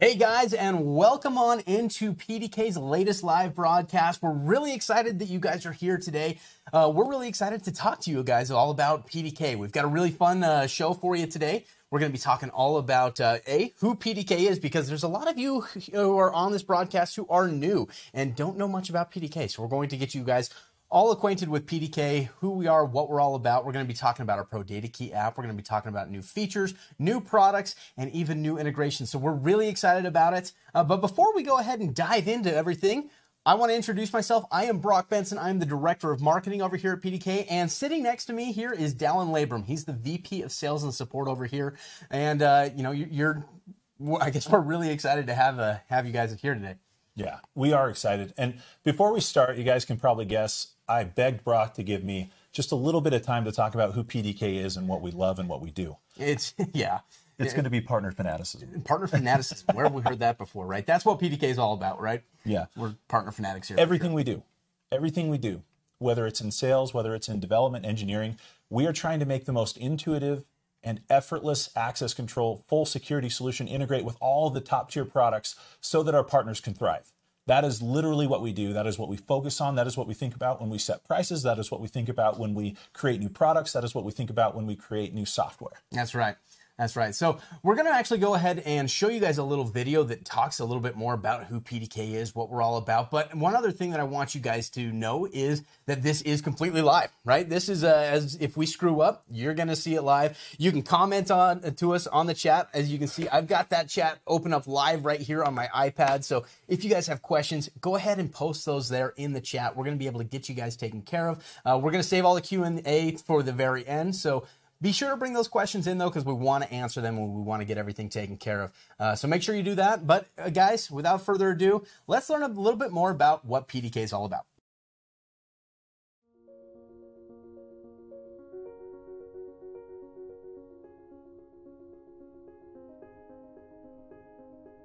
Hey guys, and welcome on into PDK's latest live broadcast. We're really excited that you guys are here today. We're really excited to talk to you guys all about PDK. We've got a really fun show for you today. We're going to be talking all about, who PDK is, because there's a lot of you who are on this broadcast who are new and don't know much about PDK. So we're going to get you guys all acquainted with PDK, who we are, what we're all about. We're going to be talking about our Pro Data Key app. We're going to be talking about new features, new products, and even new integrations. So we're really excited about it. But before we go ahead and dive into everything, I want to introduce myself. I am Brock Benson. I'm the Director of Marketing over here at PDK. And sitting next to me here is Dallin Labrum. He's the VP of Sales and Support over here. And, you know, I guess we're really excited to have you guys here today. Yeah, we are excited. And before we start, you guys can probably guess, I begged Brock to give me just a little bit of time to talk about who PDK is and what we love and what we do. It's going to be partner fanaticism. Partner fanaticism. Where have we heard that before, right? That's what PDK is all about, right? Yeah. We're partner fanatics here. Everything we do, whether it's in sales, whether it's in development, engineering, we are trying to make the most intuitive and effortless access control, full security solution, integrate with all the top tier products so that our partners can thrive. That is literally what we do. That is what we focus on. That is what we think about when we set prices. That is what we think about when we create new products. That is what we think about when we create new software. That's right. That's right. So we're going to actually go ahead and show you guys a little video that talks a little bit more about who PDK is, what we're all about. But one other thing that I want you guys to know is that this is completely live, right? This is as if we screw up, you're going to see it live. You can comment on to us on the chat. As you can see, I've got that chat open up live right here on my iPad. So if you guys have questions, go ahead and post those there in the chat. We're going to be able to get you guys taken care of. We're going to save all the Q&A for the very end. So be sure to bring those questions in, though, because we want to answer them and we want to get everything taken care of. So make sure you do that. But guys, without further ado, let's learn a little bit more about what PDK is all about.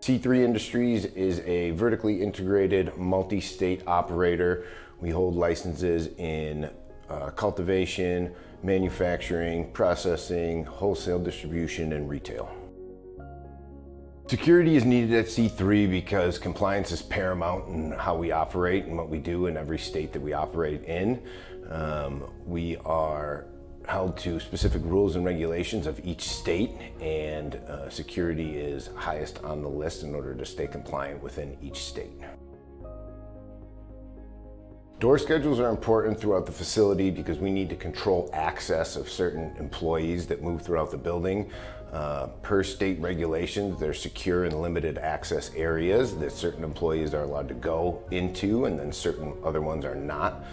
C3 Industries is a vertically integrated multi-state operator. We hold licenses in cultivation, manufacturing, processing, wholesale distribution, and retail. Security is needed at C3 because compliance is paramount in how we operate and what we do in every state that we operate in. We are held to specific rules and regulations of each state, and security is highest on the list in order to stay compliant within each state. Door schedules are important throughout the facility because we need to control access of certain employees that move throughout the building. Per state regulations, there's secure and limited access areas that certain employees are allowed to go into, and then certain other ones are not.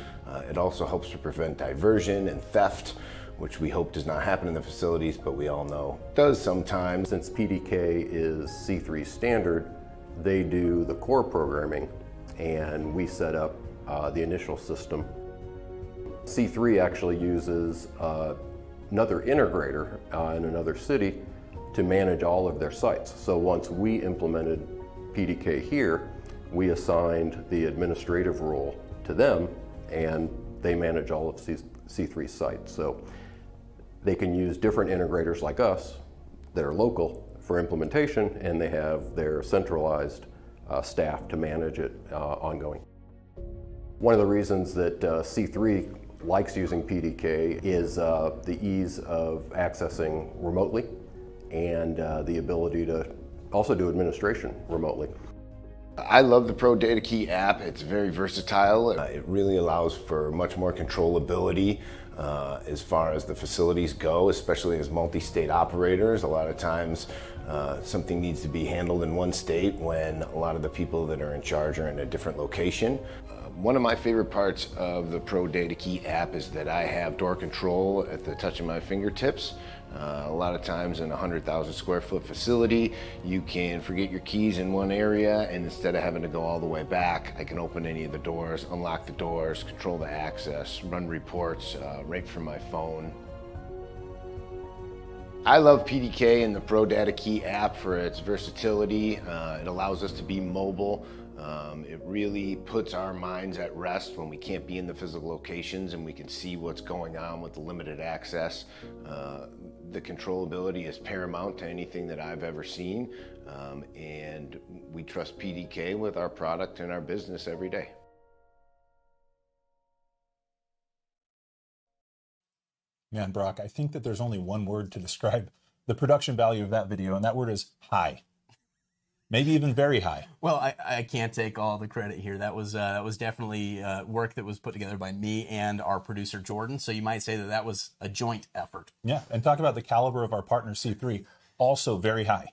It also helps to prevent diversion and theft, which we hope does not happen in the facilities, but we all know does sometimes. Since PDK is C3 standard, they do the core programming, and we set up the initial system. C3 actually uses another integrator in another city to manage all of their sites. So once we implemented PDK here, we assigned the administrative role to them, and they manage all of C3's sites. So they can use different integrators like us that are local for implementation, and they have their centralized staff to manage it ongoing. One of the reasons that C3 likes using PDK is the ease of accessing remotely, and the ability to also do administration remotely. I love the Pro Data Key app. It's very versatile. It really allows for much more controllability as far as the facilities go, especially as multi-state operators. A lot of times something needs to be handled in one state when a lot of the people that are in charge are in a different location. One of my favorite parts of the Pro Data Key app is that I have door control at the touch of my fingertips. A lot of times in a 100,000 square foot facility, you can forget your keys in one area, and instead of having to go all the way back, I can open any of the doors, unlock the doors, control the access, run reports right from my phone. I love PDK and the Pro Data Key app for its versatility. It allows us to be mobile. It really puts our minds at rest when we can't be in the physical locations and we can see what's going on with the limited access. The controllability is paramount to anything that I've ever seen, and we trust PDK with our product and our business every day. Man, Brock, I think that there's only one word to describe the production value of that video, and that word is high. Maybe even very high. Well, I can't take all the credit here. That was definitely work that was put together by me and our producer, Jordan. So you might say that that was a joint effort. Yeah, and talk about the caliber of our partner, C3, also very high.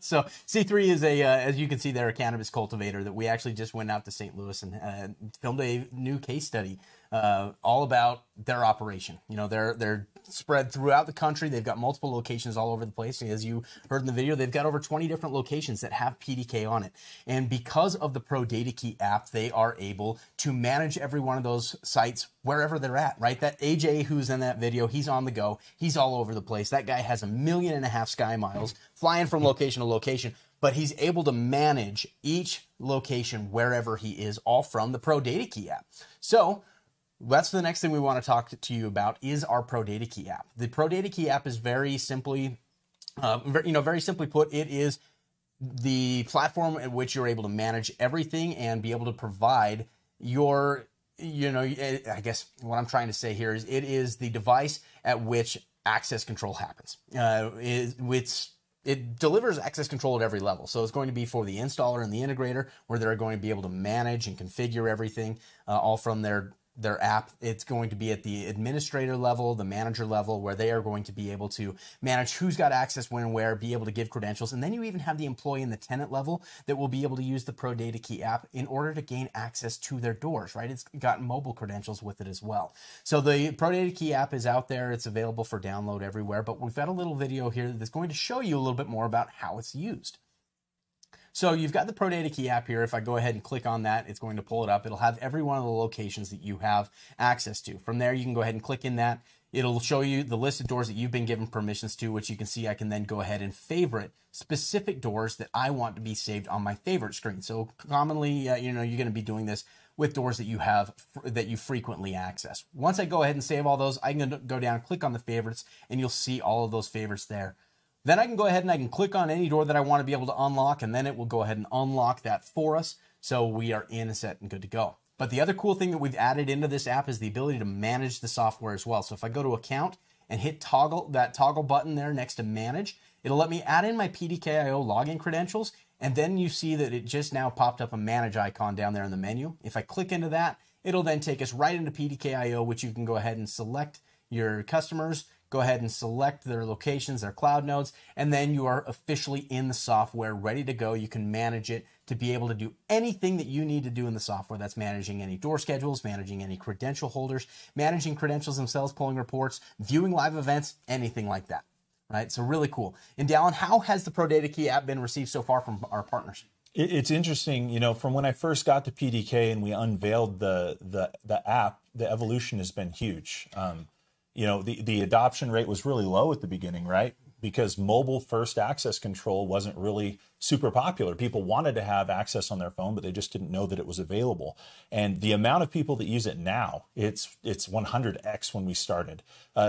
So C3 is a, as you can see there, a cannabis cultivator that we actually just went out to St. Louis and filmed a new case study all about their operation. You know, they're spread throughout the country. They've got multiple locations all over the place. As you heard in the video, they've got over 20 different locations that have PDK on it. And because of the Pro Data Key app, they are able to manage every one of those sites wherever they're at, right? That AJ who's in that video, he's on the go. He's all over the place. That guy has 1.5 million sky miles flying from location to location, but he's able to manage each location wherever he is, all from the Pro Data Key app. So that's the next thing we want to talk to you about is our Pro Data Key app. The Pro Data Key app is very simply, very simply put, it is the platform at which you're able to manage everything and be able to provide your, I guess what I'm trying to say here is it is the device at which access control happens. It delivers access control at every level. So it's going to be for the installer and the integrator where they're going to be able to manage and configure everything all from their app. It's going to be at the administrator level, the manager level, where they are going to be able to manage who's got access when and where, be able to give credentials. And then you even have the employee and the tenant level that will be able to use the Pro Data Key app in order to gain access to their doors, right? It's got mobile credentials with it as well. So the Pro Data Key app is out there. It's available for download everywhere, but we've got a little video here that's going to show you a little bit more about how it's used. So you've got the Pro Data Key app here. If I go ahead and click on that, it's going to pull it up. It'll have every one of the locations that you have access to. From there, you can go ahead and click in that. It'll show you the list of doors that you've been given permissions to, which you can see I can then go ahead and favorite specific doors that I want to be saved on my favorite screen. So commonly, you're going to be doing this with doors that you have that you frequently access. Once I go ahead and save all those, I can go down, click on the favorites, and you'll see all of those favorites there. Then I can go ahead and I can click on any door that I want to be able to unlock, and then it will go ahead and unlock that for us. So we are in and set and good to go. But the other cool thing that we've added into this app is the ability to manage the software as well. So if I go to account and hit toggle, that toggle button there next to manage, it'll let me add in my PDKIO login credentials. And then you see that it just now popped up a manage icon down there in the menu. If I click into that, it'll then take us right into PDKIO, which you can go ahead and select your customers, go ahead and select their locations, their cloud nodes, and then you are officially in the software, ready to go. You can manage it to be able to do anything that you need to do in the software. That's managing any door schedules, managing any credential holders, managing credentials themselves, pulling reports, viewing live events, anything like that, right? So really cool. And Dallin, how has the Pro Data Key app been received so far from our partners? It's interesting, from when I first got to PDK and we unveiled the app, the evolution has been huge. The adoption rate was really low at the beginning, right? Because mobile first access control wasn't really super popular. People wanted to have access on their phone, but they just didn't know that it was available. And the amount of people that use it now, it's 100x when we started.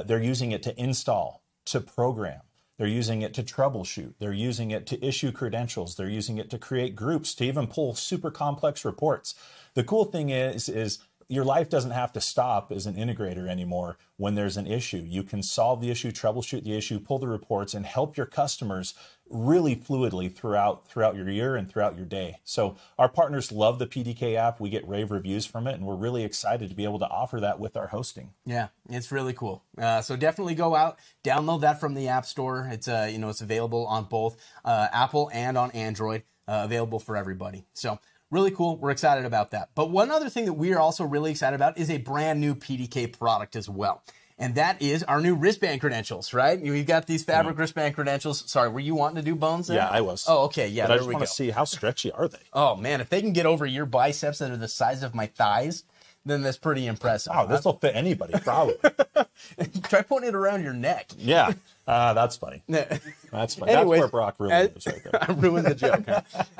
They're using it to install, to program. They're using it to troubleshoot. They're using it to issue credentials. They're using it to create groups, to even pull super complex reports. The cool thing is your life doesn't have to stop as an integrator anymore when there's an issue. You can solve the issue, troubleshoot the issue, pull the reports, and help your customers really fluidly throughout your year and throughout your day. So our partners love the PDK app. We get rave reviews from it, and we're really excited to be able to offer that with our hosting. Yeah, it's really cool. So definitely go out, download that from the App Store. It's it's available on both Apple and on Android, available for everybody. So really cool. We're excited about that. But one other thing that we are also really excited about is a brand new PDK product as well. And that is our new wristband credentials, right? We've got these fabric wristband credentials. Sorry, were you wanting to do bones there? Yeah, I was. Oh, okay. Yeah, but there we go. I just want to see how stretchy are they. Oh, man. If they can get over your biceps that are the size of my thighs, then that's pretty impressive. Oh, this will fit anybody, probably. Try putting it around your neck. Yeah, that's funny. That's funny. Anyways, that's where Brock ruined it right there. I ruined the joke.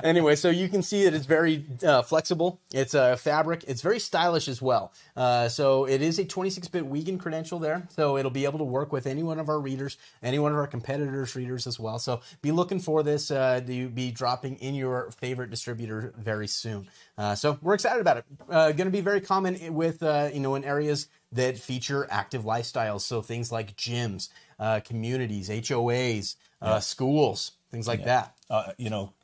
Anyway, so you can see that it's very flexible. It's a fabric. It's very stylish as well. So it is a 26-bit Wiegand credential there. So it'll be able to work with any one of our readers, any one of our competitors' readers as well. So be looking for this to be dropping in your favorite distributor very soon. So we're excited about it. Going to be very common with in areas that feature active lifestyles. So things like gyms, communities, HOAs, schools, things like that.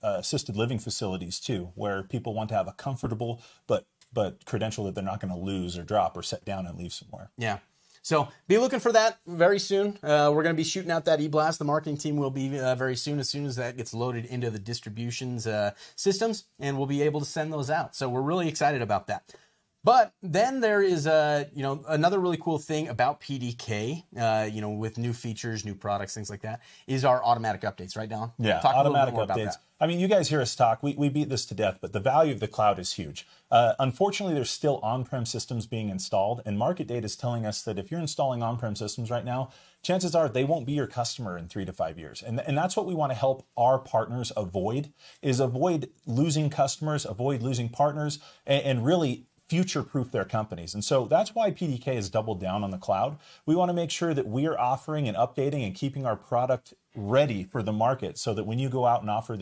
Assisted living facilities too, where people want to have a comfortable but credential that they're not going to lose or drop or set down and leave somewhere. Yeah. So be looking for that very soon. We're going to be shooting out that e-blast. The marketing team will be very soon as that gets loaded into the distributions systems, and we'll be able to send those out. So we're really excited about that. But then there is another really cool thing about PDK, with new features, new products, things like that, is our automatic updates, right, Dallin? Yeah, talk automatic updates. About that. I mean, you guys hear us talk. We beat this to death, but the value of the cloud is huge. Unfortunately, there's still on-prem systems being installed, and market data is telling us that if you're installing on-prem systems right now, chances are they won't be your customer in 3 to 5 years. And that's what we want to help our partners avoid, is avoid losing customers, avoid losing partners, and really future-proof their companies. And so that's why PDK has doubled down on the cloud. We want to make sure that we are offering and updating and keeping our product ready for the market so that when you go out and offer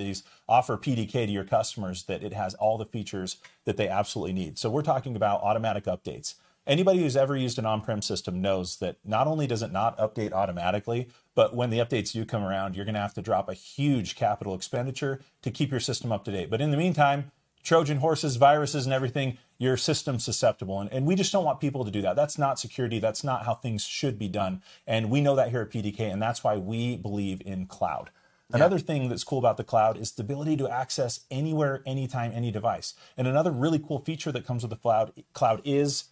PDK to your customers, that it has all the features that they absolutely need. So we're talking about automatic updates. Anybody who's ever used an on-prem system knows that not only does it not update automatically, but when the updates do come around, you're going to have to drop a huge capital expenditure to keep your system up to date. But in the meantime, Trojan horses, viruses, and everything, your system's susceptible. And we just don't want people to do that. That's not security. That's not how things should be done. And we know that here at PDK, and that's why we believe in cloud. Yeah. Another thing that's cool about the cloud is the ability to access anywhere, anytime, any device. And another really cool feature that comes with the cloud is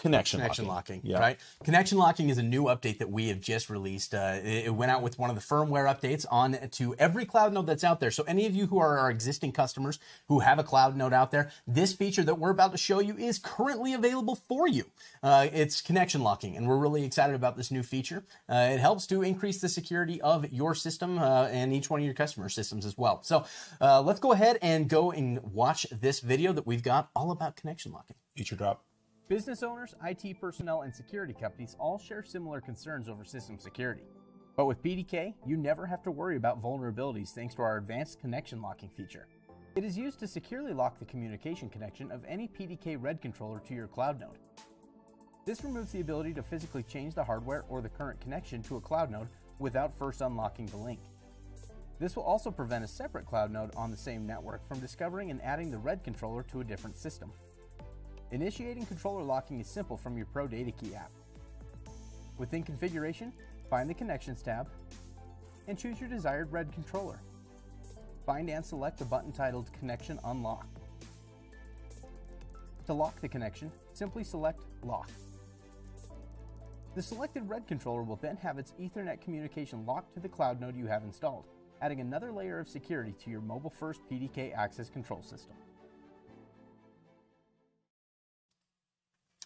Connection locking, yeah. Right? Connection locking is a new update that we have just released. It went out with one of the firmware updates on to every cloud node that's out there. So any of you who are our existing customers who have a cloud node out there, this feature that we're about to show you is currently available for you. It's connection locking, and we're really excited about this new feature. It helps to increase the security of your system and each one of your customer systems as well. So let's go ahead and go and watch this video that we've got all about connection locking. Feature drop. Business owners, IT personnel, and security companies all share similar concerns over system security. But with PDK, you never have to worry about vulnerabilities thanks to our advanced connection locking feature. It is used to securely lock the communication connection of any PDK RED controller to your cloud node. This removes the ability to physically change the hardware or the current connection to a cloud node without first unlocking the link. This will also prevent a separate cloud node on the same network from discovering and adding the RED controller to a different system. Initiating controller locking is simple from your Pro Data Key app. Within Configuration, find the Connections tab and choose your desired RED controller. Find and select the button titled Connection Unlock. To lock the connection, simply select Lock. The selected RED controller will then have its Ethernet communication locked to the cloud node you have installed, adding another layer of security to your mobile-first PDK access control system.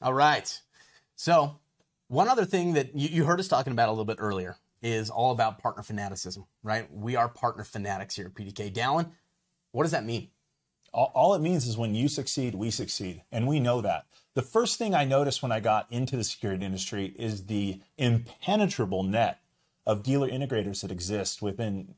All right. So one other thing that you heard us talking about a little bit earlier is all about partner fanaticism, right? We are partner fanatics here at PDK. Dallin, what does that mean? All it means is when you succeed, we succeed. And we know that. The first thing I noticed when I got into the security industry is the impenetrable net of dealer integrators that exist within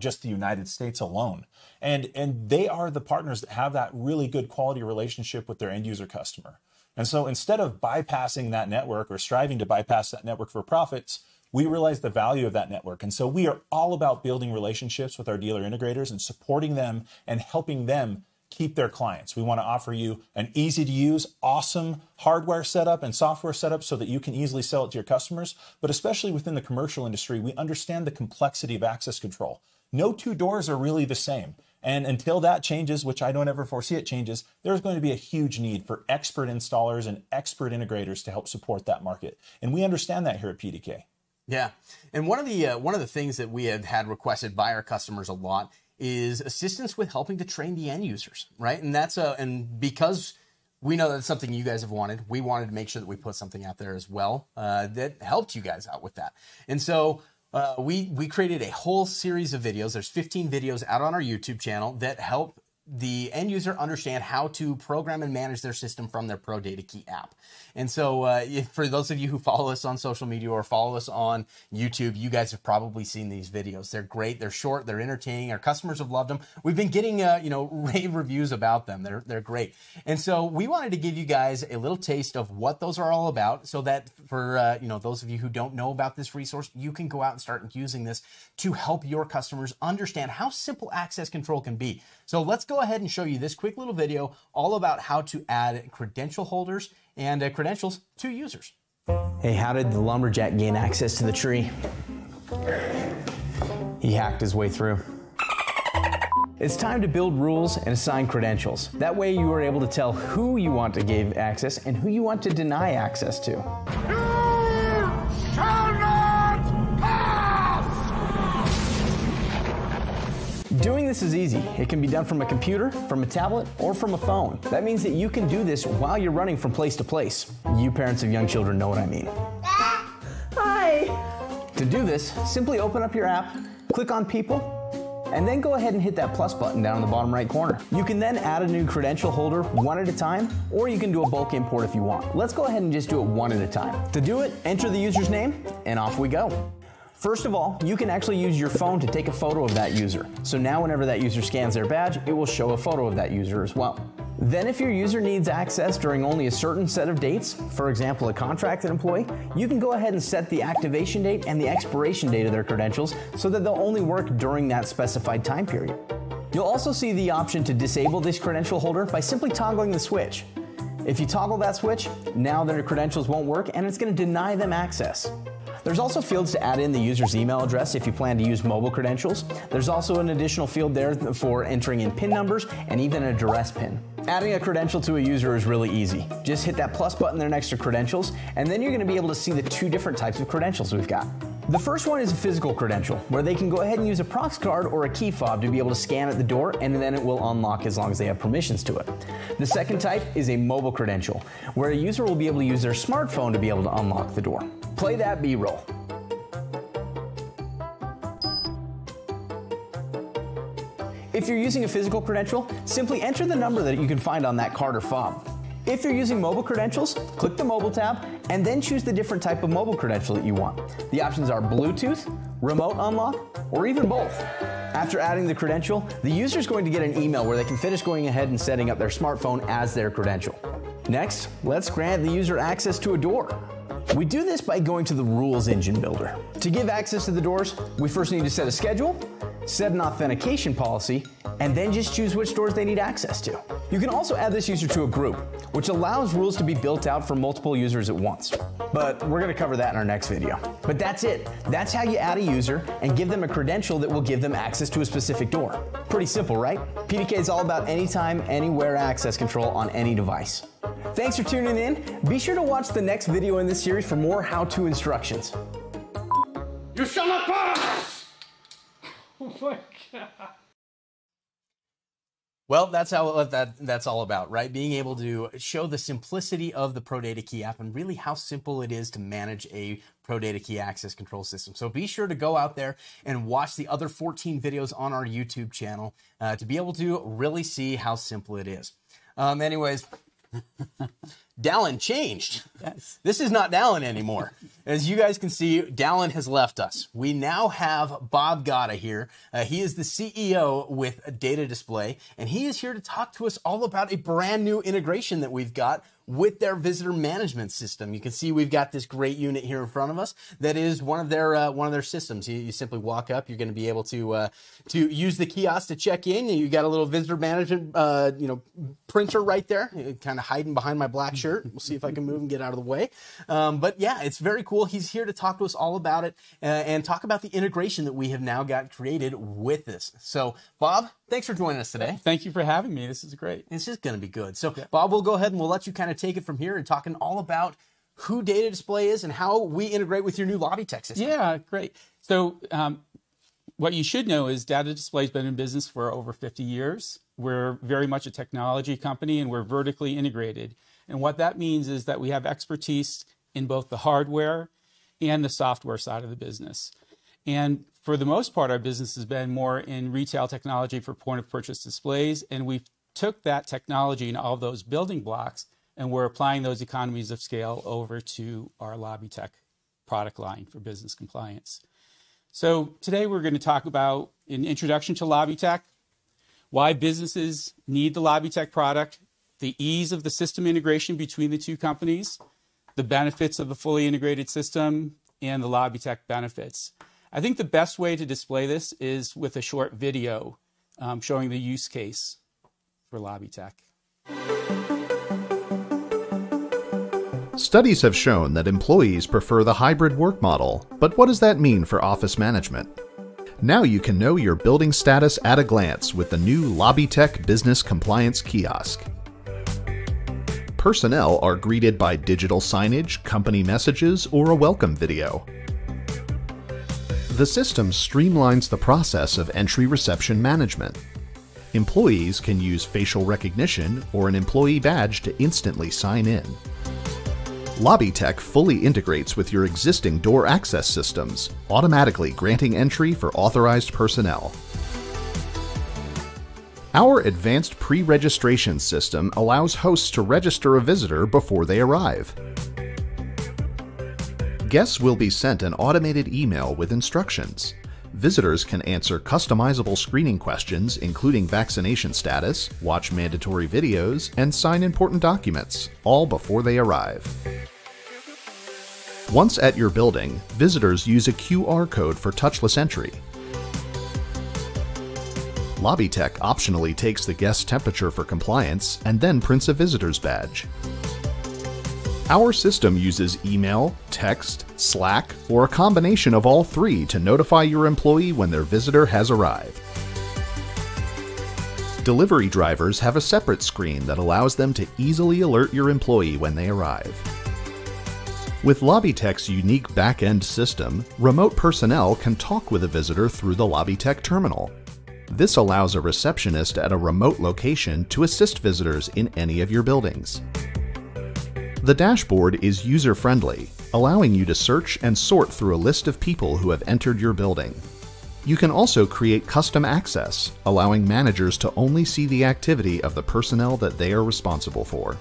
just the United States alone. And they are the partners that have that really good quality relationship with their end user customer. And so instead of bypassing that network or striving to bypass that network for profits, we realize the value of that network. And so we are all about building relationships with our dealer integrators and supporting them and helping them keep their clients. We want to offer you an easy to use, awesome hardware setup and software setup so that you can easily sell it to your customers. But especially within the commercial industry, we understand the complexity of access control. No two doors are really the same. And until that changes, which I don't ever foresee it changes, there's going to be a huge need for expert installers and expert integrators to help support that market. And we understand that here at PDK. Yeah. And one of the things that we have had requested by our customers a lot is assistance with helping to train the end users, right? And that's because We know that's something you guys have wanted. We wanted to make sure that we put something out there as well that helped you guys out with that. And so we created a whole series of videos. There's 15 videos out on our YouTube channel that help the end user understand how to program and manage their system from their Pro Data Key app. And so for those of you who follow us on social media or follow us on YouTube, you guys have probably seen these videos. They're great. They're short. They're entertaining. Our customers have loved them. We've been getting rave reviews about them. They're great. And so we wanted to give you guys a little taste of what those are all about, so that for those of you who don't know about this resource, you can go out and start using this to help your customers understand how simple access control can be. So let's go ahead and show you this quick little video all about how to add credential holders and credentials to users. Hey, how did the lumberjack gain access to the tree? He hacked his way through. It's time to build rules and assign credentials. That way you are able to tell who you want to give access and who you want to deny access to. Doing this is easy. It can be done from a computer, from a tablet, or from a phone. That means that you can do this while you're running from place to place. You parents of young children know what I mean. Hi! To do this, simply open up your app, click on People, and then go ahead and hit that plus button down in the bottom right corner. You can then add a new credential holder one at a time, or you can do a bulk import if you want. Let's go ahead and just do it one at a time. To do it, enter the user's name, and off we go. First of all, you can actually use your phone to take a photo of that user. So now whenever that user scans their badge, it will show a photo of that user as well. Then if your user needs access during only a certain set of dates, for example, a contracted employee, you can go ahead and set the activation date and the expiration date of their credentials so that they'll only work during that specified time period. You'll also see the option to disable this credential holder by simply toggling the switch. If you toggle that switch, now their credentials won't work and it's going to deny them access. There's also fields to add in the user's email address if you plan to use mobile credentials. There's also an additional field there for entering in PIN numbers and even an address PIN. Adding a credential to a user is really easy. Just hit that plus button there next to credentials, and then you're going to be able to see the two different types of credentials we've got. The first one is a physical credential, where they can go ahead and use a prox card or a key fob to be able to scan at the door, and then it will unlock as long as they have permissions to it. The second type is a mobile credential, where a user will be able to use their smartphone to be able to unlock the door. Play that B-roll. If you're using a physical credential, simply enter the number that you can find on that card or fob. If you're using mobile credentials, click the mobile tab and then choose the different type of mobile credential that you want. The options are Bluetooth, remote unlock, or even both. After adding the credential, the user is going to get an email where they can finish going ahead and setting up their smartphone as their credential. Next, let's grant the user access to a door. We do this by going to the Rules Engine Builder. To give access to the doors, we first need to set a schedule, set an authentication policy, and then just choose which doors they need access to. You can also add this user to a group, which allows rules to be built out for multiple users at once. But we're gonna cover that in our next video. But that's it. That's how you add a user and give them a credential that will give them access to a specific door. Pretty simple, right? PDK is all about anytime, anywhere access control on any device. Thanks for tuning in. Be sure to watch the next video in this series for more how-to instructions. You shall not pass! Oh my God. Well, that's how that's all about, right? Being able to show the simplicity of the Pro Data Key app and really how simple it is to manage a Pro Data Key access control system. So be sure to go out there and watch the other 14 videos on our YouTube channel to be able to really see how simple it is. Anyways, Dallin changed. Yes. This is not Dallin anymore. As you guys can see, Dallin has left us. We now have Bob Gatta here. He is the CEO with Data Display, and he is here to talk to us all about a brand new integration that we've got with their visitor management system. You can see we've got this great unit here in front of us that is one of their systems. You simply walk up. You're going to be able to use the kiosk to check in. You got a little visitor management printer right there, kind of hiding behind my black shirt. We'll see if I can move and get out of the way. But yeah, it's very cool. He's here to talk to us all about it and talk about the integration that we have now got created with this. So Bob, thanks for joining us today. Thank you for having me. This is great. This is going to be good. So yeah. Bob, we'll go ahead and we'll let you kind of take it from here and talking all about who Data Display is and how we integrate with your new LobbyTech system. Yeah, great. So what you should know is Data Display's been in business for over 50 years. We're very much a technology company, and we're vertically integrated. And what that means is that we have expertise in both the hardware and the software side of the business. And for the most part, our business has been more in retail technology for point-of-purchase displays, and we took that technology and all those building blocks, and we're applying those economies of scale over to our LobbyTech product line for business compliance. So today we're going to talk about an introduction to LobbyTech, why businesses need the LobbyTech product, the ease of the system integration between the two companies, the benefits of a fully integrated system, and the LobbyTech benefits. I think the best way to display this is with a short video showing the use case for LobbyTech. Studies have shown that employees prefer the hybrid work model, but what does that mean for office management? Now you can know your building status at a glance with the new LobbyTech Business Compliance Kiosk. Personnel are greeted by digital signage, company messages, or a welcome video. The system streamlines the process of entry reception management. Employees can use facial recognition or an employee badge to instantly sign in. LobbyTech fully integrates with your existing door access systems, automatically granting entry for authorized personnel. Our advanced pre-registration system allows hosts to register a visitor before they arrive. Guests will be sent an automated email with instructions. Visitors can answer customizable screening questions, including vaccination status, watch mandatory videos, and sign important documents, all before they arrive. Once at your building, visitors use a QR code for touchless entry. LobbyTech optionally takes the guest's temperature for compliance and then prints a visitor's badge. Our system uses email, text, Slack, or a combination of all three to notify your employee when their visitor has arrived. Delivery drivers have a separate screen that allows them to easily alert your employee when they arrive. With LobbyTech's unique back-end system, remote personnel can talk with a visitor through the LobbyTech terminal. This allows a receptionist at a remote location to assist visitors in any of your buildings. The dashboard is user-friendly, allowing you to search and sort through a list of people who have entered your building. You can also create custom access, allowing managers to only see the activity of the personnel that they are responsible for.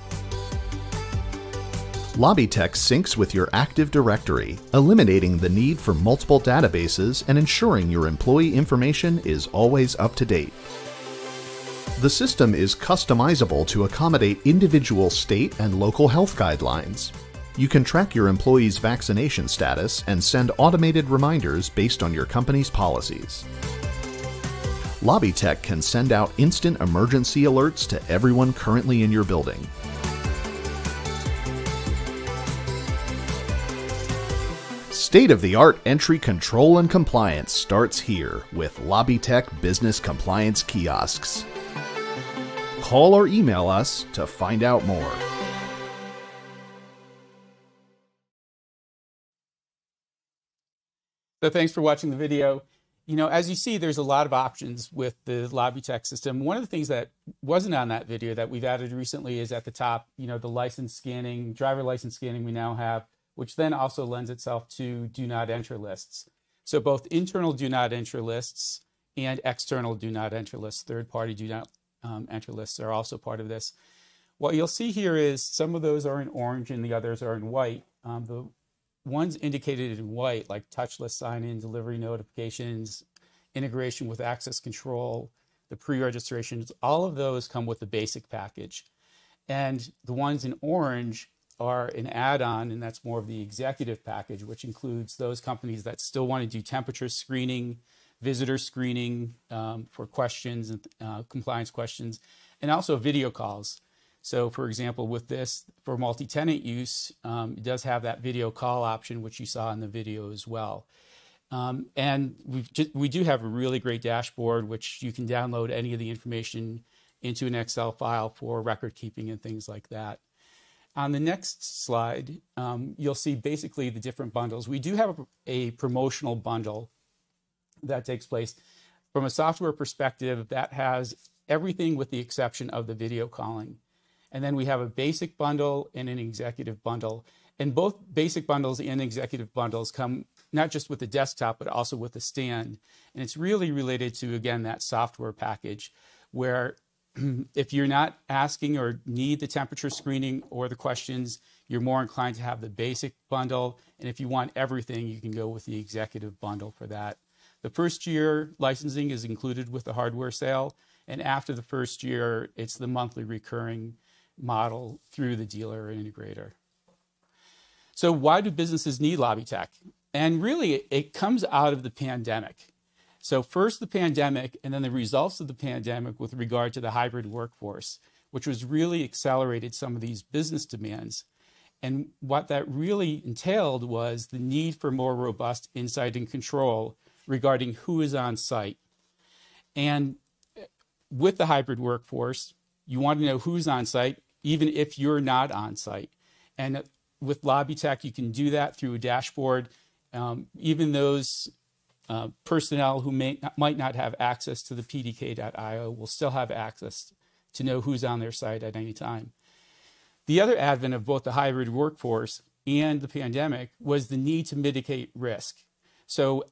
LobbyTech syncs with your Active Directory, eliminating the need for multiple databases and ensuring your employee information is always up to date. The system is customizable to accommodate individual state and local health guidelines. You can track your employees' vaccination status and send automated reminders based on your company's policies. LobbyTech can send out instant emergency alerts to everyone currently in your building. State-of-the-art entry control and compliance starts here with LobbyTech Business Compliance Kiosks. Call or email us to find out more. So thanks for watching the video. You know, as you see, there's a lot of options with the LobbyTech system. One of the things that wasn't on that video that we've added recently is at the top, you know, the license scanning, driver license scanning we now have, which then also lends itself to do not enter lists. So both internal do not enter lists and external do not enter lists, third-party do not enter lists are also part of this. What you'll see here is some of those are in orange and the others are in white. The ones indicated in white, like touchless sign-in, delivery notifications, integration with access control, the pre-registrations, all of those come with the basic package. And the ones in orange are an add-on, and that's more of the executive package, which includes those companies that still want to do temperature screening, visitor screening for questions and compliance questions, and also video calls. So for example, with this, for multi-tenant use, it does have that video call option, which you saw in the video as well. And we do have a really great dashboard, which you can download any of the information into an Excel file for record keeping and things like that. On the next slide, you'll see basically the different bundles. We do have a promotional bundle that takes place. From a software perspective, that has everything with the exception of the video calling. And then we have a basic bundle and an executive bundle. And both basic bundles and executive bundles come not just with the desktop, but also with the stand. And it's really related to, again, that software package, where if you're not asking or need the temperature screening or the questions, you're more inclined to have the basic bundle. And if you want everything, you can go with the executive bundle for that. The first year licensing is included with the hardware sale. And after the first year, it's the monthly recurring model through the dealer or integrator. So why do businesses need LobbyTech? And really, it comes out of the pandemic. So first the pandemic, and then the results of the pandemic with regard to the hybrid workforce, which was really accelerated some of these business demands. And what that really entailed was the need for more robust insight and control regarding who is on site. And with the hybrid workforce, you want to know who's on site, even if you're not on site. And with LobbyTech, you can do that through a dashboard. Even those personnel who might not have access to the pdk.io will still have access to know who's on their site at any time. The other advent of both the hybrid workforce and the pandemic was the need to mitigate risk. So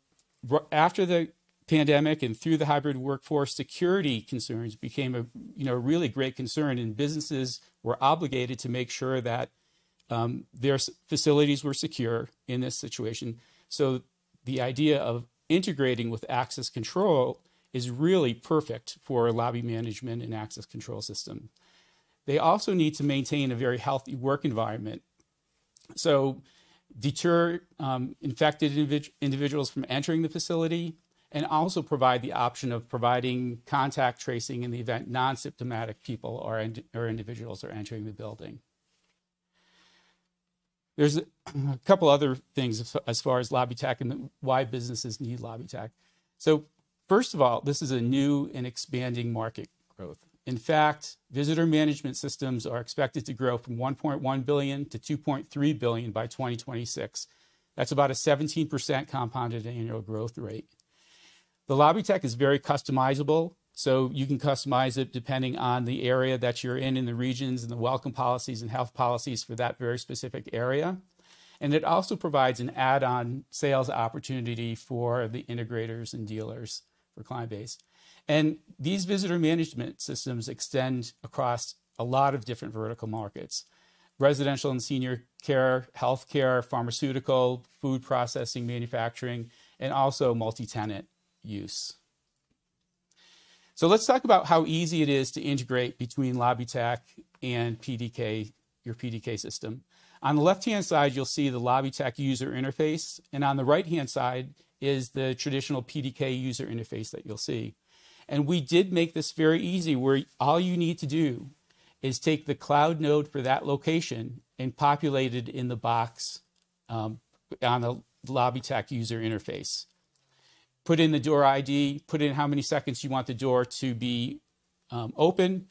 after the pandemic and through the hybrid workforce, security concerns became a really great concern, and businesses were obligated to make sure that their facilities were secure in this situation. So the idea of integrating with access control is really perfect for lobby management and access control system. They also need to maintain a very healthy work environment. So deter infected individuals from entering the facility, and also provide the option of providing contact tracing in the event non-symptomatic people or individuals are entering the building. There's a couple other things as far as LobbyTech and why businesses need LobbyTech. So first of all, this is a new and expanding market growth. In fact, visitor management systems are expected to grow from 1.1 billion to 2.3 billion by 2026. That's about a 17% compounded annual growth rate. The LobbyTech is very customizable, so you can customize it depending on the area that you're in the regions and the welcome policies and health policies for that very specific area. And it also provides an add-on sales opportunity for the integrators and dealers for client base. And these visitor management systems extend across a lot of different vertical markets: residential and senior care, healthcare, pharmaceutical, food processing, manufacturing, and also multi-tenant use. So let's talk about how easy it is to integrate between LobbyTech and PDK, your PDK system. On the left-hand side, you'll see the LobbyTech user interface, and on the right-hand side is the traditional PDK user interface that you'll see. And we did make this very easy, where all you need to do is take the cloud node for that location and populate it in the box on the LobbyTech user interface. Put in the door ID, put in how many seconds you want the door to be open,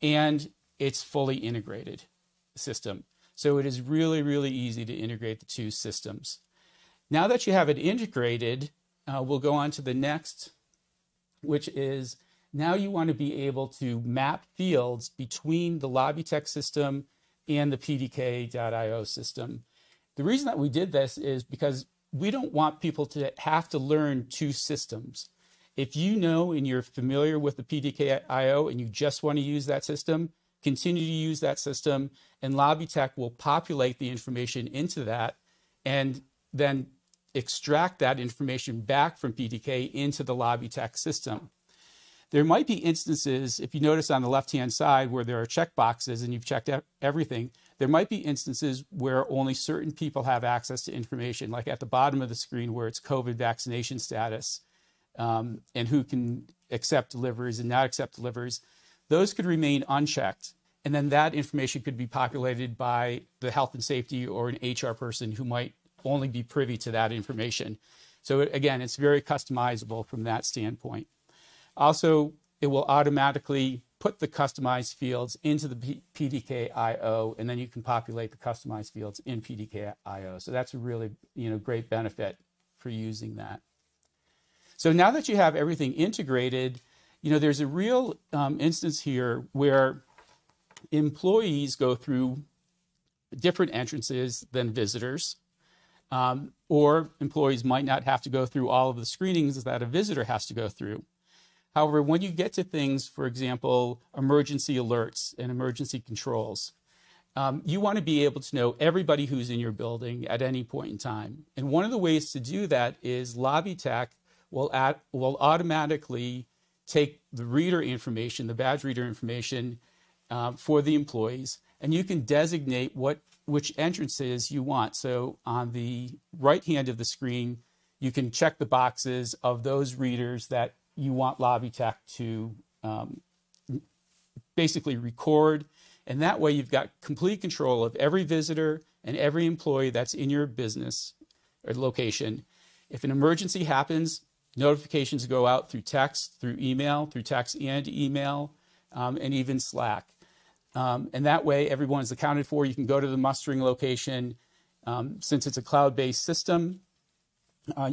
and it's fully integrated system. So it is really, really easy to integrate the two systems. Now that you have it integrated, we'll go on to the next, which is now you want to be able to map fields between the LobbyTech system and the PDK.io system. The reason that we did this is because we don't want people to have to learn two systems. If you know and you're familiar with the PDK.io and you just want to use that system, continue to use that system, and LobbyTech will populate the information into that and then extract that information back from PDK into the LobbyTech system. There might be instances, if you notice on the left-hand side where there are checkboxes and you've checked everything, there might be instances where only certain people have access to information, like at the bottom of the screen where it's COVID vaccination status and who can accept deliveries and not accept deliveries. Those could remain unchecked, and then that information could be populated by the health and safety or an HR person who might only be privy to that information. So again, it's very customizable from that standpoint. Also, it will automatically put the customized fields into the PDK.io, and then you can populate the customized fields in PDK.io. So that's a really great benefit for using that. So now that you have everything integrated, you know, there's a real instance here where employees go through different entrances than visitors, or employees might not have to go through all of the screenings that a visitor has to go through. However, when you get to things, for example, emergency alerts and emergency controls, you want to be able to know everybody who's in your building at any point in time. And one of the ways to do that is LobbyTech will automatically take the reader information, the badge reader information for the employees, and you can designate which entrances you want. So on the right hand of the screen, you can check the boxes of those readers that you want LobbyTech to basically record. And that way you've got complete control of every visitor and every employee that's in your business or location. If an emergency happens, notifications go out through text, through text and email, and even Slack. And that way everyone's accounted for. You can go to the mustering location. Since it's a cloud-based system,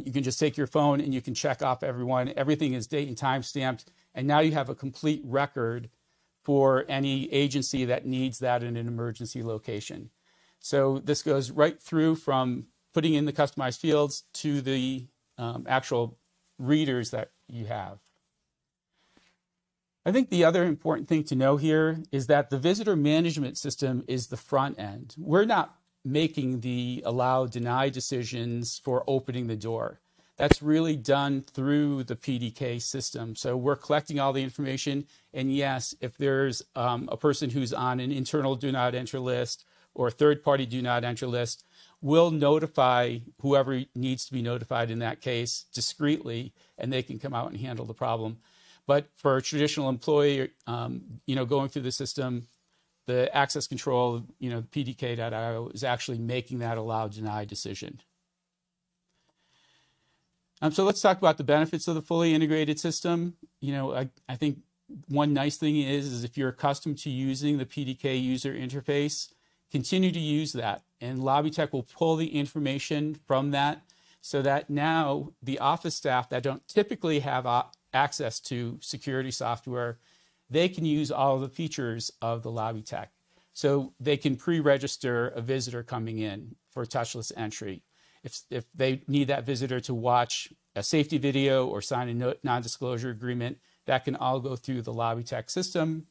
you can just take your phone and you can check off everyone. Everything is date and time stamped. And now you have a complete record for any agency that needs that in an emergency location. So this goes right through from putting in the customized fields to the actual readers that you have. I think the other important thing to know here is that the visitor management system is the front end. We're not making the allow, deny decisions for opening the door. That's really done through the PDK system. So we're collecting all the information. And yes, if there's a person who's on an internal do not enter list or a third party do not enter list, we'll notify whoever needs to be notified in that case discreetly, and they can come out and handle the problem. But for a traditional employee, you know, going through the system, the access control, you know, PDK.io is actually making that allow deny decision. So let's talk about the benefits of the fully integrated system. You know, I think one nice thing is if you're accustomed to using the PDK user interface, continue to use that. And LobbyTech will pull the information from that so that now the office staff that don't typically have access to security software, they can use all the features of the LobbyTech. So they can pre-register a visitor coming in for touchless entry. If they need that visitor to watch a safety video or sign a non-disclosure agreement, that can all go through the LobbyTech system.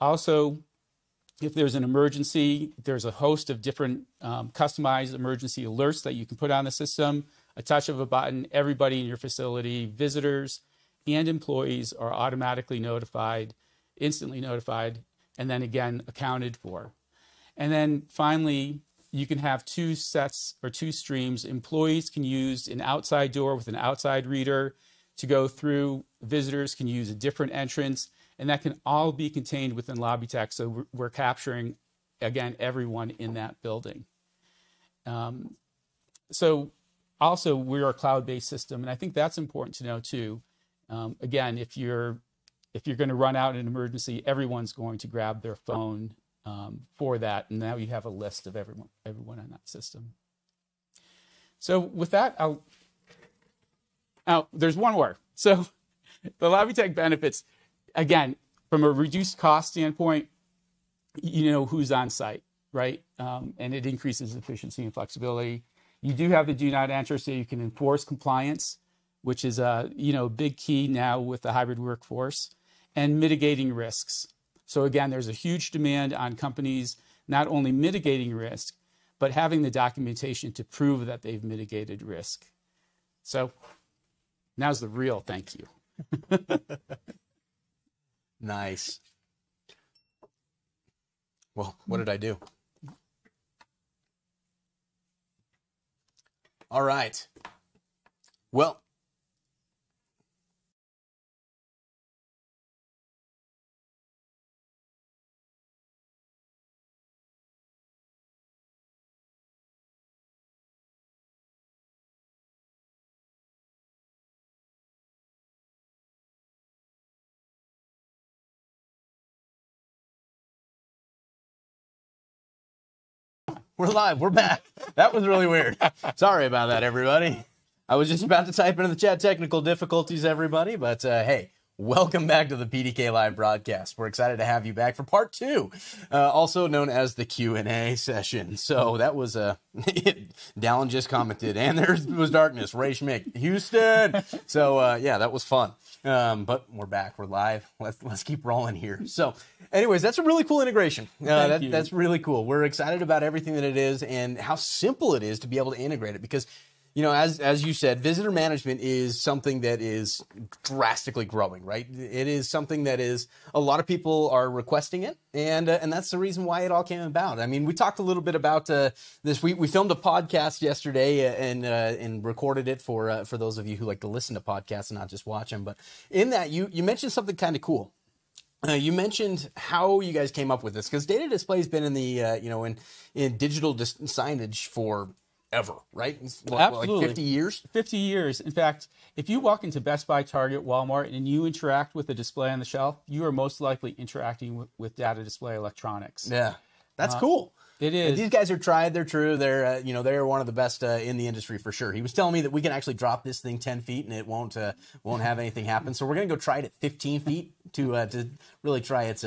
Also, if there's an emergency, there's a host of different customized emergency alerts that you can put on the system. A touch of a button, everybody in your facility, visitors and employees, are automatically notified, instantly notified, and then again, accounted for. And then finally, you can have two sets or two streams. Employees can use an outside door with an outside reader to go through. Visitors can use a different entrance, and that can all be contained within LobbyTech. So we're capturing, again, everyone in that building. So also, we're a cloud-based system, and I think that's important to know too. Again, if you're going to run out in an emergency, everyone's going to grab their phone for that, and now you have a list of everyone on that system. So with that, there's one more. So the LobbyTech benefits, again, from a reduced cost standpoint, you know who's on site, right? And it increases efficiency and flexibility. You do have the do not enter, so you can enforce compliance, which is a big key now with the hybrid workforce, and mitigating risks. So again, there's a huge demand on companies not only mitigating risk, but having the documentation to prove that they've mitigated risk. So now's the real thank you. Nice. Well, what did I do? All right. Well. We're live. We're back. That was really weird. Sorry about that, everybody. I was just about to type into the chat technical difficulties, everybody, but hey, welcome back to the PDK Live broadcast. We're excited to have you back for part two, also known as the Q&A session. So that was a, Dallin just commented, and there was darkness, Ray Schmick, Houston. So yeah, that was fun. But we're back, we're live. Let's keep rolling here. So anyways, that's a really cool integration. That's really cool. We're excited about everything that it is and how simple it is to be able to integrate it, because you know, as you said, visitor management is something that is drastically growing, right? It is something that is, a lot of people are requesting it, and that's the reason why it all came about. I mean, we talked a little bit about this. We filmed a podcast yesterday and recorded it for those of you who like to listen to podcasts and not just watch them. But in that, you mentioned something kind of cool. You mentioned how you guys came up with this, because Data Display has been in the you know, in digital signage for ever, right? Absolutely. Like 50 years? 50 years. In fact, if you walk into Best Buy, Target, Walmart, and you interact with the display on the shelf, you are most likely interacting with Data Display electronics. Yeah. That's cool. It is. And these guys are tried. They're true. They're, you know, they're one of the best in the industry for sure. He was telling me that we can actually drop this thing 10 feet and it won't have anything happen. So we're going to go try it at 15 feet to really try its,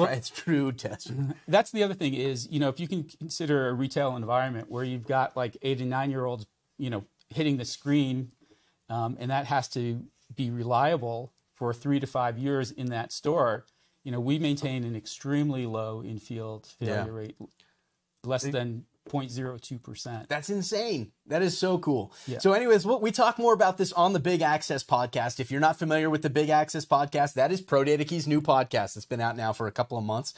it's true test. That's the other thing is, you know, if you can consider a retail environment where you've got like 8- and 9-year-olds, you know, hitting the screen, and that has to be reliable for 3 to 5 years in that store. You know, we maintain an extremely low in-field failure rate, less than 0.02%. That's insane. That is so cool. Yeah. So anyways, we talk more about this on the Big Access podcast. If you're not familiar with the Big Access podcast, that is Pro Data Key's new podcast. It's been out now for a couple of months.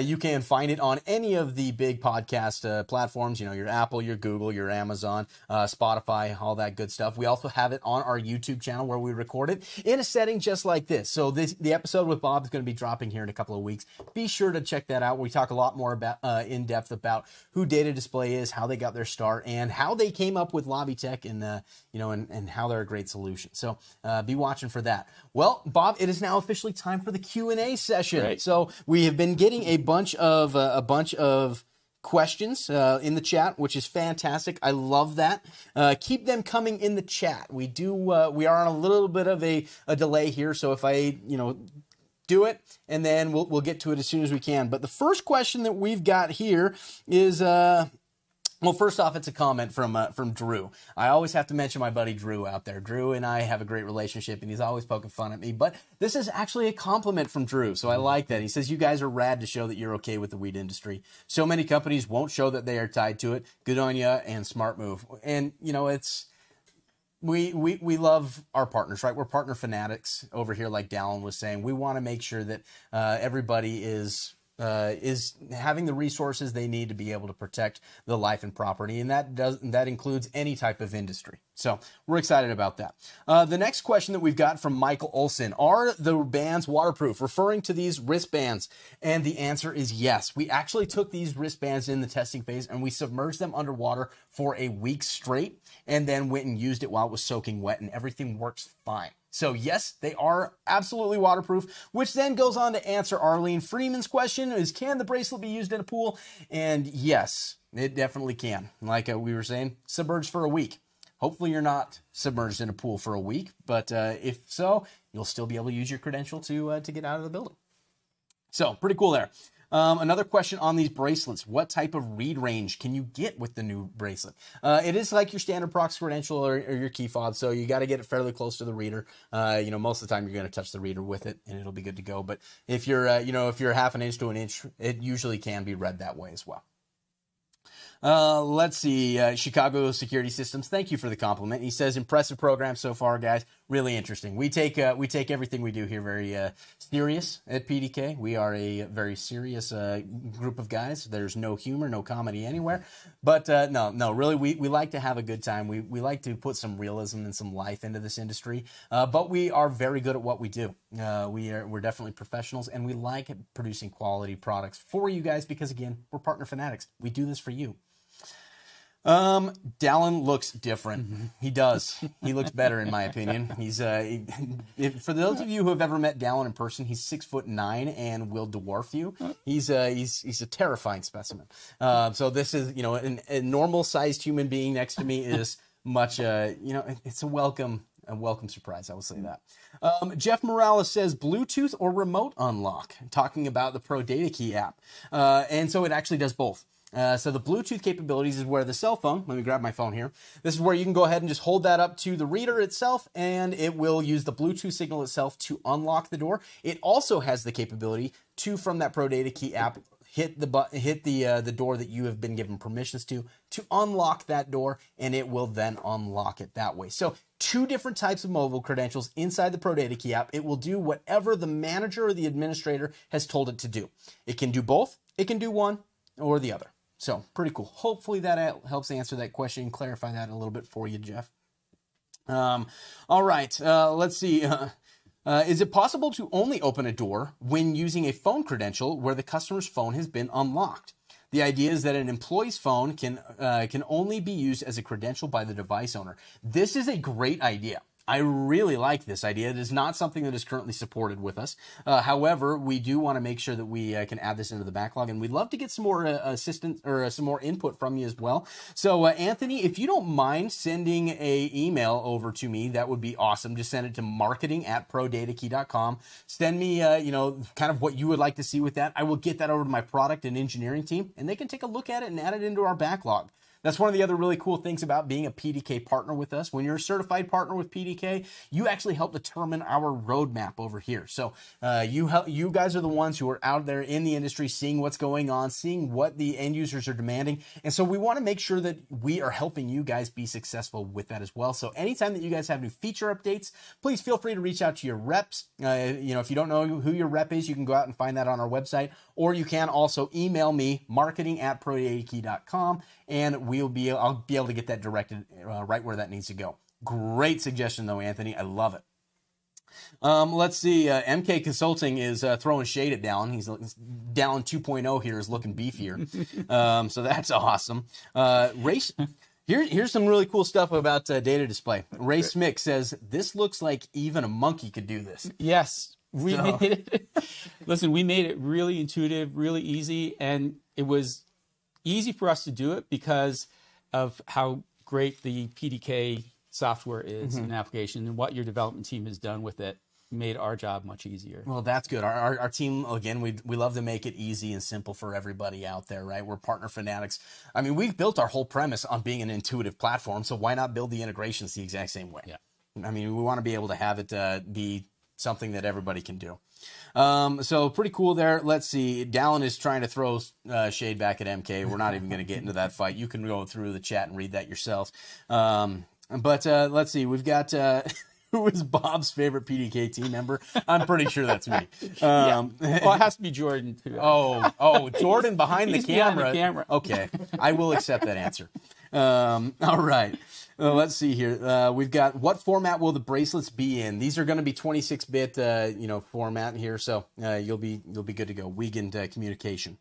You can find it on any of the big podcast platforms, you know, your Apple, your Google, your Amazon, Spotify, all that good stuff. We also have it on our YouTube channel where we record it in a setting just like this. So the episode with Bob is going to be dropping here in a couple of weeks. Be sure to check that out. We talk a lot more about in depth about who Data Display is, how they got their start, and how they came up with LobbyTech, and you know, and how they're a great solution. So be watching for that. Well, Bob, it is now officially time for the Q&A session. Right. So we have been getting a bunch of questions in the chat, which is fantastic. I love that. Keep them coming in the chat. We do. We are on a little bit of a delay here, so if I do it, and then we'll get to it as soon as we can. But the first question that we've got here is. Well, first off, it's a comment from Drew. I always have to mention my buddy Drew out there. Drew and I have a great relationship, and he's always poking fun at me. But this is actually a compliment from Drew, so I like that. He says, you guys are rad to show that you're okay with the weed industry. So many companies won't show that they are tied to it. Good on ya, and smart move. And, you know, it's... We love our partners, right? We're partner fanatics over here, like Dallin was saying. We want to make sure that everybody is having the resources they need to be able to protect the life and property, and that includes any type of industry. So we're excited about that. The next question that we've got from Michael Olson: are the bands waterproof? Referring to these wristbands, and the answer is yes. We actually took these wristbands in the testing phase and we submerged them underwater for a week straight, and then went and used it while it was soaking wet, and everything works fine. So yes, they are absolutely waterproof, which then goes on to answer Arlene Freeman's question is, can the bracelet be used in a pool? And yes, it definitely can. Like we were saying, submerged for a week. Hopefully you're not submerged in a pool for a week, but if so, you'll still be able to use your credential to get out of the building. So pretty cool there. Another question on these bracelets: what type of read range can you get with the new bracelet? It is like your standard Prox credential or your key fob, so you got to get it fairly close to the reader. You know, most of the time you're going to touch the reader with it, and it'll be good to go. But if you're, you know, if you're 1/2 inch to 1 inch, it usually can be read that way as well. Let's see. Chicago Security Systems, thank you for the compliment. He says, impressive program so far, guys. Really interesting. We take everything we do here very serious at PDK. We are a very serious group of guys. There's no humor, no comedy anywhere. But no, really, we like to have a good time. We like to put some realism and some life into this industry. But we are very good at what we do. We're definitely professionals, and we like producing quality products for you guys because, again, we're partner fanatics. We do this for you. Dallin looks different. Mm-hmm. He does. He looks better in my opinion. He's for those of you who have ever met Dallin in person, he's 6'9" and will dwarf you. He's a terrifying specimen. So this is, you know, a normal sized human being next to me is much, you know, it's a welcome surprise, I will say that. Jeff Morales says Bluetooth or remote unlock, talking about the Pro Data Key app. And so it actually does both. So the Bluetooth capabilities is where the cell phone, let me grab my phone here. This is where you can go ahead and just hold that up to the reader itself, and it will use the Bluetooth signal itself to unlock the door. It also has the capability to, from that Pro Data Key app, hit the button, hit the door that you have been given permissions to unlock that door, and it will then unlock it that way. So two different types of mobile credentials inside the Pro Data Key app. It will do whatever the manager or the administrator has told it to do. It can do both. It can do one or the other. So pretty cool. Hopefully that helps answer that question and clarify that a little bit for you, Jeff. All right, let's see. Is it possible to only open a door when using a phone credential where the customer's phone has been unlocked? The idea is that an employee's phone can only be used as a credential by the device owner. This is a great idea. I really like this idea. It is not something that is currently supported with us. However, we do want to make sure that we can add this into the backlog, and we'd love to get some more assistance or some more input from you as well. So Anthony, if you don't mind sending an email over to me, that would be awesome. Just send it to marketing@prodatakey.com. Send me, you know, kind of what you would like to see with that. I will get that over to my product and engineering team, and they can take a look at it and add it into our backlog. That's one of the other really cool things about being a PDK partner with us. When you're a certified partner with PDK, you actually help determine our roadmap over here. So you guys are the ones who are out there in the industry, seeing what's going on, seeing what the end users are demanding. And so we want to make sure that we are helping you guys be successful with that as well. So anytime that you guys have new feature updates, please feel free to reach out to your reps. You know, if you don't know who your rep is, you can go out and find that on our website, or you can also email me, marketing@prodatakey.com, and I'll be able to get that directed right where that needs to go. Great suggestion though, Anthony. I love it. Let's see. MK Consulting is throwing shade at Dallin. He's Dallin 2.0 here is looking beefier. So that's awesome. Here's some really cool stuff about Data Display. Ray Smick says, this looks like even a monkey could do this. Yes. We made it really intuitive, really easy, and it was easy for us to do it because of how great the PDK software is in an application, and what your development team has done with it made our job much easier. Well, that's good. Our team, again, we love to make it easy and simple for everybody out there, right? We're partner fanatics. I mean, we've built our whole premise on being an intuitive platform, so why not build the integrations the exact same way? Yeah. I mean, we want to be able to have it be something that everybody can do. So pretty cool there. Let's see. Dallin is trying to throw shade back at MK. We're not even going to get into that fight. You can go through the chat and read that yourself. But let's see. We've got who is Bob's favorite PDK team member? I'm pretty sure that's me. Yeah. Well, it has to be Jordan too. Oh, Jordan behind the camera. Okay, I will accept that answer. All right. Let's see here. We've got, what format will the bracelets be in? These are going to be 26-bit, you know, format here, so you'll be good to go. Wiegand communication.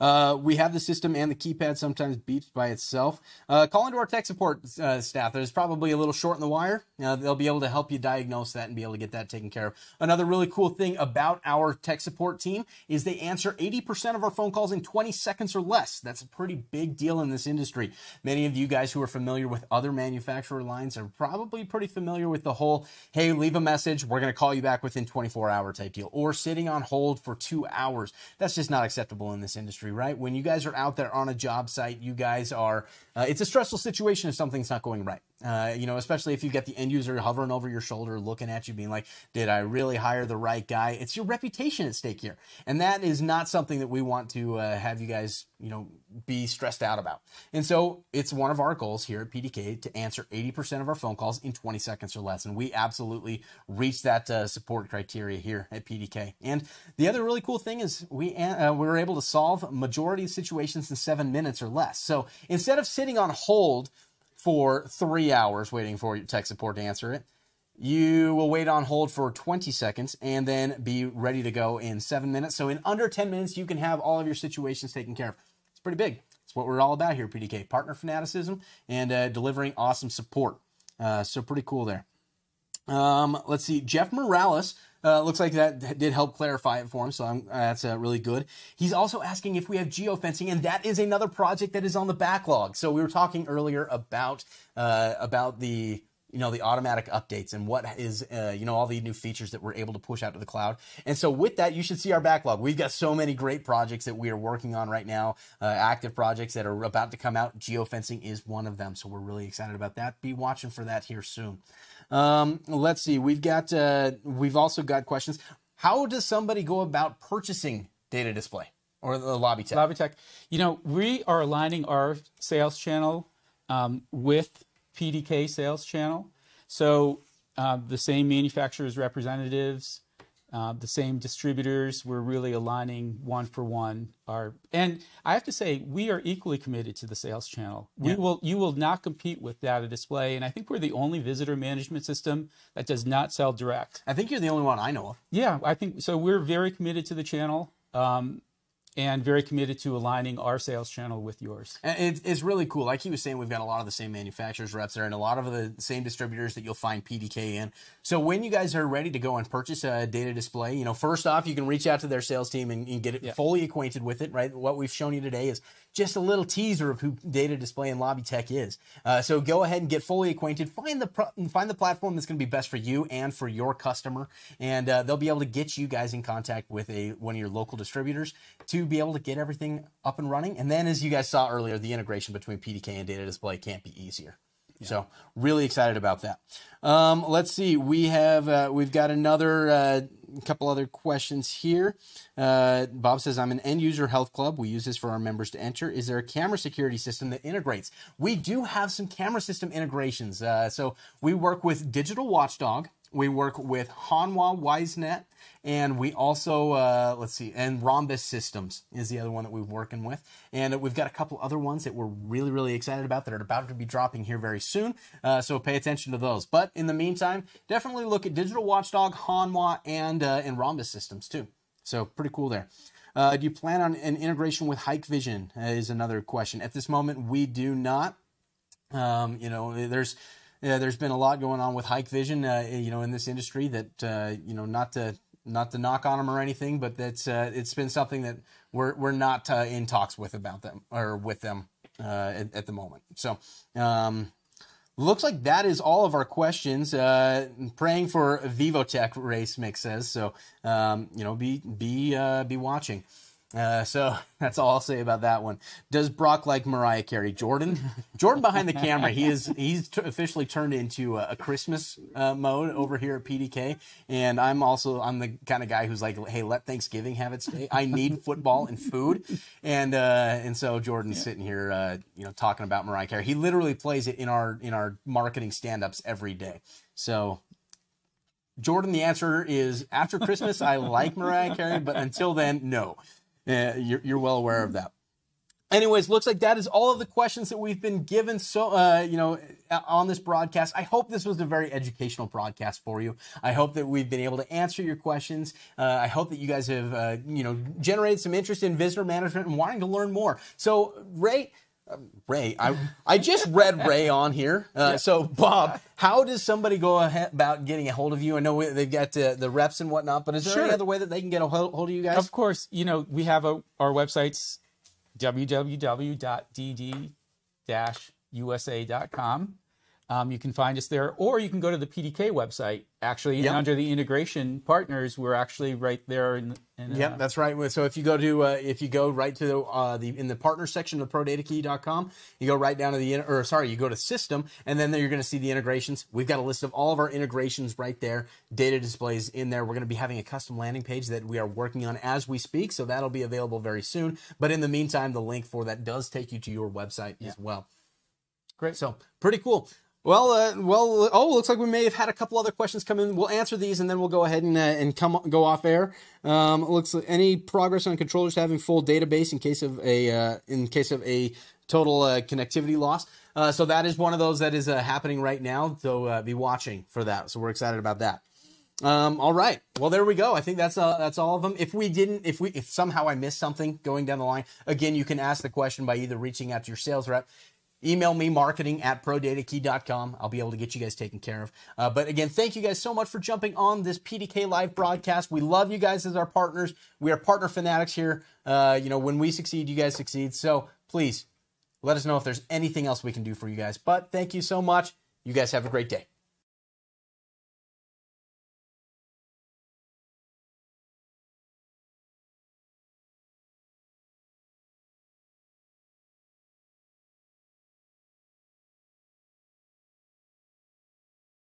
We have the system and the keypad sometimes beeps by itself. Call into our tech support staff. There's probably a little short in the wire. They'll be able to help you diagnose that and be able to get that taken care of. Another really cool thing about our tech support team is they answer 80% of our phone calls in 20 seconds or less. That's a pretty big deal in this industry. Many of you guys who are familiar with other manufacturer lines are probably pretty familiar with the whole, hey, leave a message, we're going to call you back within 24-hour type deal, or sitting on hold for 2 hours. That's just not acceptable in this industry. Right? When you guys are out there on a job site, you guys are, it's a stressful situation if something's not going right. You know, especially if you get the end user hovering over your shoulder, looking at you being like, did I really hire the right guy? It's your reputation at stake here. And that is not something that we want to have you guys, you know, be stressed out about. And so it's one of our goals here at PDK to answer 80% of our phone calls in 20 seconds or less. And we absolutely reach that support criteria here at PDK. And the other really cool thing is we were able to solve majority of situations in 7 minutes or less. So instead of sitting on hold for 3 hours waiting for your tech support to answer it, you will wait on hold for 20 seconds and then be ready to go in 7 minutes. So in under 10 minutes, you can have all of your situations taken care of. It's pretty big. It's what we're all about here at PDK, partner fanaticism and delivering awesome support. So pretty cool there. Let's see. Jeff Morales Looks like that did help clarify it for him, so that's really good. He's also asking if we have geofencing, and that is another project that is on the backlog. So we were talking earlier about the the automatic updates and what is, all the new features that we're able to push out to the cloud. And so with that, you should see our backlog. We've got so many great projects that we are working on right now, active projects that are about to come out. Geofencing is one of them. So we're really excited about that. Be watching for that here soon. Let's see. We've got, we've also got questions. How does somebody go about purchasing Data Display or the LobbyTech? LobbyTech. You know, we are aligning our sales channel with PDK sales channel. So the same manufacturers' representatives, the same distributors, we're really aligning one for one. And I have to say, we are equally committed to the sales channel. Yeah. You will not compete with Data Display. And I think we're the only visitor management system that does not sell direct. I think you're the only one I know of. Yeah, I think so. We're very committed to the channel. And very committed to aligning our sales channel with yours. And it's really cool. Like he was saying, we've got a lot of the same manufacturers reps there and a lot of the same distributors that you'll find PDK in. So when you guys are ready to go and purchase a Data Display, first off, you can reach out to their sales team and get it fully acquainted with it, right? What we've shown you today is just a little teaser of who Data Display and LobbyTech is. So go ahead and get fully acquainted. Find the platform that's going to be best for you and for your customer. And they'll be able to get you guys in contact with one of your local distributors to be able to get everything up and running. And then, as you guys saw earlier, the integration between PDK and Data Display can't be easier. Yeah. So really excited about that. Let's see. We have, we've got another couple other questions here. Bob says, I'm an end user health club. We use this for our members to enter. Is there a camera security system that integrates? We do have some camera system integrations. So we work with Digital Watchdog. We work with Hanwha WiseNet, and we also, let's see, and Rhombus Systems is the other one that we're working with. And we've got a couple other ones that we're really, really excited about that are about to be dropping here very soon. So pay attention to those. But in the meantime, definitely look at Digital Watchdog, Hanwha, and Rhombus Systems too. So pretty cool there. Do you plan on an integration with Hikvision is another question. At this moment, we do not. There's been a lot going on with Hikvision, in this industry that, not to knock on them or anything, but that's it's been something that we're not in talks with about them or with them at the moment. So looks like that is all of our questions. Praying for VivoTech race mix says so. Be watching. So that's all I'll say about that one. Does Brock like Mariah Carey? Jordan? Jordan behind the camera. He's officially turned into a Christmas mode over here at PDK. And I'm the kind of guy who's like, hey, let Thanksgiving have its day. I need football and food. And so Jordan's sitting here, talking about Mariah Carey. He literally plays it in our marketing stand-ups every day. So Jordan, the answer is after Christmas, I like Mariah Carey, but until then, no. Yeah, you're well aware of that. Anyways, looks like that is all of the questions that we've been given. So, on this broadcast, I hope this was a very educational broadcast for you. I hope that we've been able to answer your questions. I hope that you guys have, generated some interest in visitor management and wanting to learn more. So, Ray, I just read Ray on here. So, Bob, how does somebody go about getting a hold of you? I know they've got the reps and whatnot, but is there any other way that they can get a hold of you guys? Of course. We have our website's www.dd-usa.com. You can find us there, or you can go to the PDK website. Actually, and under the integration partners, we're actually right there. That's right. So if you go right to the partner section of ProDataKey.com, you go right down to you go to system, and then there you're going to see the integrations. We've got a list of all of our integrations right there. Data Displays in there. We're going to be having a custom landing page that we are working on as we speak, so that'll be available very soon. But in the meantime, the link for that does take you to your website as well. Great. So pretty cool. Well, looks like we may have had a couple other questions come in. We'll answer these, and then we'll go ahead and go off air. Looks like any progress on controllers having full database in case of a total connectivity loss. So that is one of those that is happening right now. So be watching for that. So we're excited about that. All right. Well, there we go. I think that's all of them. If somehow I missed something going down the line, again, you can ask the question by either reaching out to your sales rep, Email me, marketing@prodatakey.com. I'll be able to get you guys taken care of. But again, thank you guys so much for jumping on this PDK live broadcast. We love you guys as our partners. We are partner fanatics here. You know, when we succeed, you guys succeed. So please let us know if there's anything else we can do for you guys. But thank you so much. You guys have a great day.